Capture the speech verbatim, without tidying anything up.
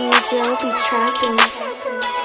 D J be trapping.